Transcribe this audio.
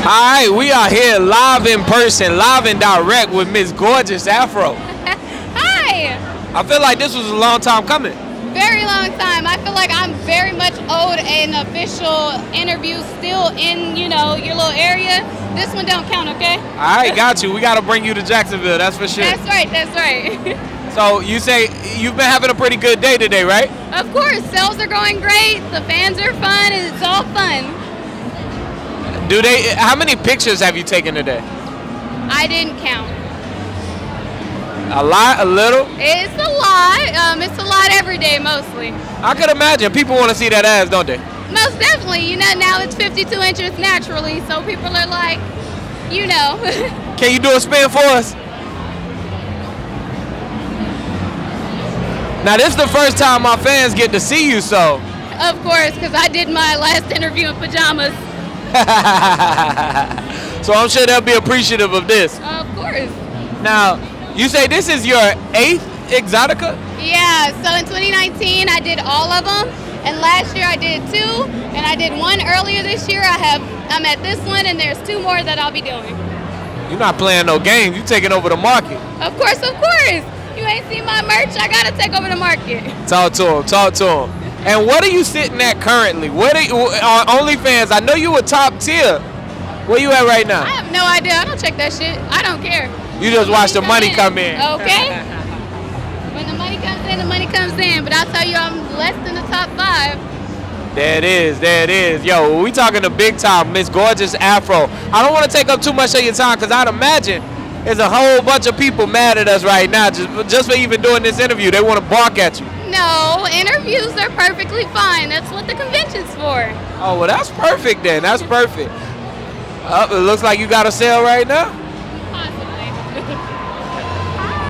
Alright, we are here live in person, live and direct with Miss Gorgeous Afro. Hi! I feel like this was a long time coming. Very long time. I feel like I'm very much owed an official interview still in, you know, your little area. This one don't count, okay? Alright, got you. We gotta bring you to Jacksonville, that's for sure. That's right, that's right. So you say you've been having a pretty good day today, right? Of course. Sales are going great, the fans are fun, and it's all fun. Do they? How many pictures have you taken today? I didn't count. A lot? A little? It's a lot. It's a lot every day, mostly. I could imagine. People want to see that ass, don't they? Most definitely. You know, now it's 52 inches naturally, so people are like, you know. Can you do a spin for us? Now, this is the first time my fans get to see you, so. Of course, because I did my last interview in pajamas. So I'm sure they'll be appreciative of this. Of course. Now, you say this is your 8th Exotica? Yeah, so in 2019 I did all of them, and last year I did 2, and I did 1 earlier this year. I'm at this one, and there's 2 more that I'll be doing. You're not playing no games, you're taking over the market. Of course, of course. You ain't seen my merch, I gotta take over the market. Talk to him, talk to him. And what are you sitting at currently? What are you, on OnlyFans? I know you were top tier. Where you at right now? I have no idea. I don't check that shit. I don't care. You just watch the money come in. Okay. When the money comes in, the money comes in. But I'll tell you, I'm less than the top 5. There it is. There it is. Yo, we talking the big time, Miss Gorgeous Afro. I don't want to take up too much of your time because I'd imagine there's a whole bunch of people mad at us right now just for even doing this interview. They want to bark at you. No, interviews are perfectly fine. That's what the convention's for. Oh, well, that's perfect then. That's perfect. It looks like you got a sale right now.